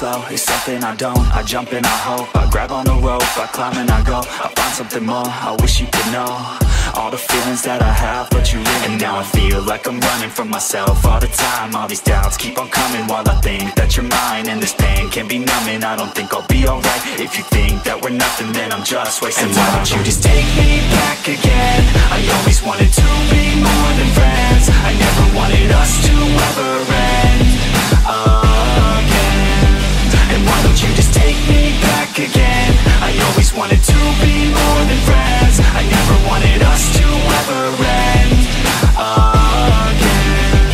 slow, it's something I don't. I jump and I hope, I grab on the rope, I climb and I go. I find something more, I wish you could know all the feelings that I have, but you really know. And now I feel like I'm running from myself all the time. All these doubts keep on coming while I think that you're mine. And this pain can be numbing, I don't think I'll be alright. If you think that we're nothing, then I'm just wasting time. And why don't you just take me back again? I always wanted to be more than friends. I never wanted us to ever end again. And why don't you just take me back again? I always wanted to be more than friends. I never wanted us to ever end again.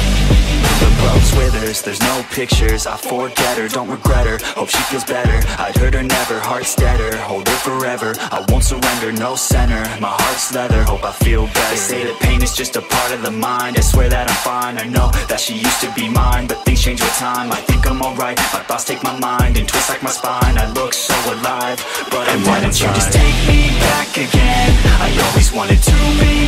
The rose withers, there's no pictures. I forget her, don't regret her. Hope she feels better, I'd hurt her never. Heart's deader, hold her forever. I won't surrender, no center. My heart's leather, hope I feel better. They say that pain is just a part of the mind. I swear that I'm fine, I know that she used to be mine. But things change with time, I think I'm alright. My thoughts take my mind and twist like my spine. I look so alive, but I'm dead inside. Why don't you just take me back again? I always wanted to be